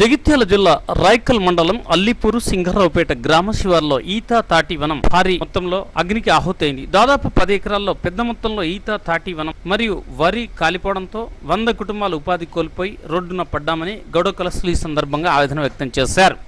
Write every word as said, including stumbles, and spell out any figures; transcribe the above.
జగిత్యాల జిల్లా రాయకల్ మండలం అల్లిపూరు సింగరావుపేట గ్రామ శివార్లో ఈత తాటి వనం భారీ మొత్తంలో అగ్నికి ఆహుతైంది. దాదాపు పది ఎకరాల్లో పెద్ద మొత్తంలో ఈత తాటి వనం మరియు వరి కాలిపోవడంతో వంద కుటుంబాలు ఉపాధి కోల్పోయి రోడ్డున పడ్డామని గౌడకలస్లు ఈ సందర్భంగా ఆవేదన వ్యక్తం చేశారు.